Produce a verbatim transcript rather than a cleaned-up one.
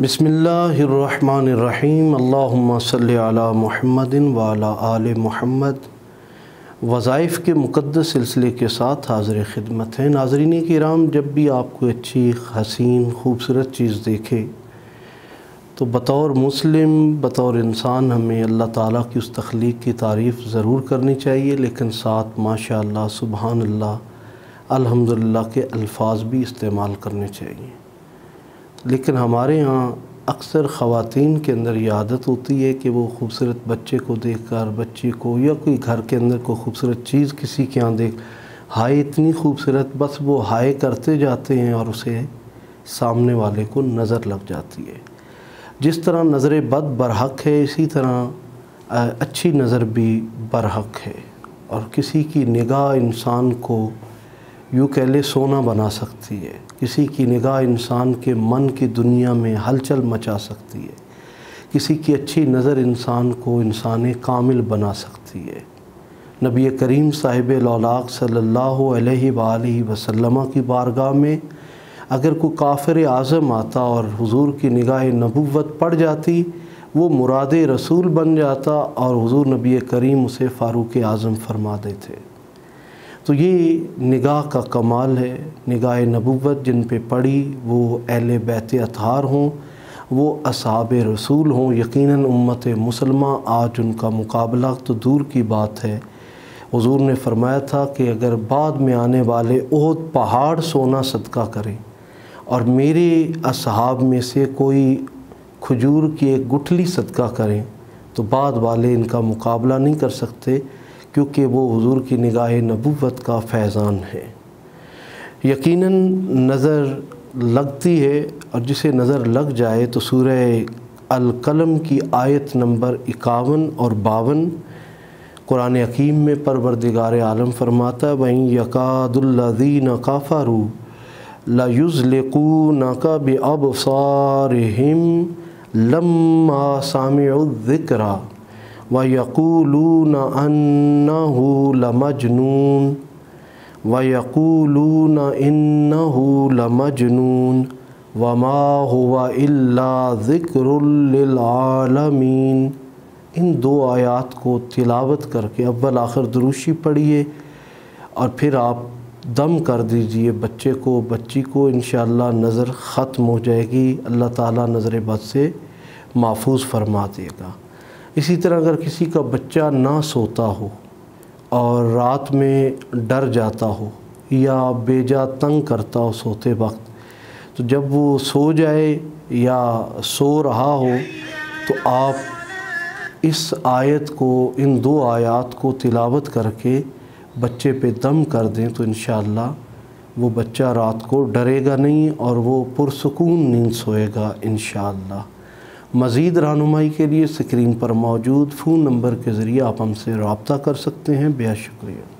बिस्मिल्लाहिर्रहमानिर्रहीम अल्लाहुम्मा सल्लि अला मुहम्मदिन व अला आले मुहम्मद। वज़ाइफ़ के मुक़द्दस सिलसिले के साथ हाज़िर ख़िदमत है। नाज़रीन किराम, जब भी आप कोई अच्छी हसीन खूबसूरत चीज़ देखे तो बतौर मुस्लिम बतौर इंसान हमें अल्लाह ताला की उस तख्लीक़ की तारीफ़ ज़रूर करनी चाहिए, लेकिन साथ माशाअल्लाह सुबहानअल्लाह अल्हम्दुलिल्लाह के अल्फाज भी इस्तेमाल करने चाहिए। लेकिन हमारे यहाँ अक्सर ख़वातीन के अंदर ये आदत होती है कि वो खूबसूरत बच्चे को देखकर, बच्ची को या कोई घर के अंदर कोई खूबसूरत चीज़ किसी के यहाँ देख, हाय इतनी खूबसूरत, बस वो हाय करते जाते हैं और उसे सामने वाले को नज़र लग जाती है। जिस तरह नज़र बद बरहक़ है, इसी तरह अच्छी नज़र भी बरहक़ है। और किसी की निगाह इंसान को यूँ कह ले सोना बना सकती है, किसी की निगाह इंसान के मन की दुनिया में हलचल मचा सकती है, किसी की अच्छी नज़र इंसान को इंसान कामिल बना सकती है। नबी करीम साहिब लौलाक सल्लल्लाहु अलैहि वालैहि वसल्लम की बारगाह में अगर कोई काफ़िर आज़म आता और हुजूर की निगाह नबुव्वत पड़ जाती, वो मुराद रसूल बन जाता और हुजूर नबी करीम उसे फ़ारूक आज़म फरमा देते। तो ये निगाह का कमाल है। निगाह नबुव्वत जिन पे पड़ी, वो अहले बैत अतहार हों, वो असहाब रसूल हों, यकीनन उम्मत मुसलमा आज उनका मुकाबला तो दूर की बात है। हुजूर ने फरमाया था कि अगर बाद में आने वाले ओहद पहाड़ सोना सदका करें और मेरे असहाब में से कोई खजूर की एक गुठली सदका करें तो बाद वाले इनका मुकाबला नहीं कर सकते, क्योंकि वो हुजूर की निगाह नबुव्वत का फैज़ान है। यकीनन नज़र लगती है, और जिसे नज़र लग जाए तो सूरह अल-कलम की आयत नंबर इक्यावन और बावन कुरान हकीम में परवरदिगार आलम फरमाता है, वहीं यकादुल्लज़ीना काफ़रू ला युज़लिक़ूनका बिअबसारिहिम लम्मा सामिउ ज़िक्रा वयक़ूलून अन्नहु लमजनून वयक़ूलून इन्नहु लमजनून वमा हुवा इल्ला ज़िक्रुल लिल आलमीन। इन दो आयात को तिलावत करके अव्वल आखिर दुरूशी पढ़िए और फिर आप दम कर दीजिए बच्चे को, बच्ची को, इंशाअल्लाह नज़र ख़त्म हो जाएगी। अल्लाह ताला नज़र बद से महफूज फरमा देगा। इसी तरह अगर किसी का बच्चा ना सोता हो और रात में डर जाता हो या बेजा तंग करता हो सोते वक्त, तो जब वो सो जाए या सो रहा हो तो आप इस आयत को, इन दो आयत को तिलावत करके बच्चे पे दम कर दें तो इंशाअल्लाह वो बच्चा रात को डरेगा नहीं और वो पुरसुकून नींद सोएगा इंशाअल्लाह। मज़ीद रहनुमाई के लिए स्क्रीन पर मौजूद फ़ोन नंबर के ज़रिए आप हमसे रब्ता कर सकते हैं। बेहद शुक्रिया।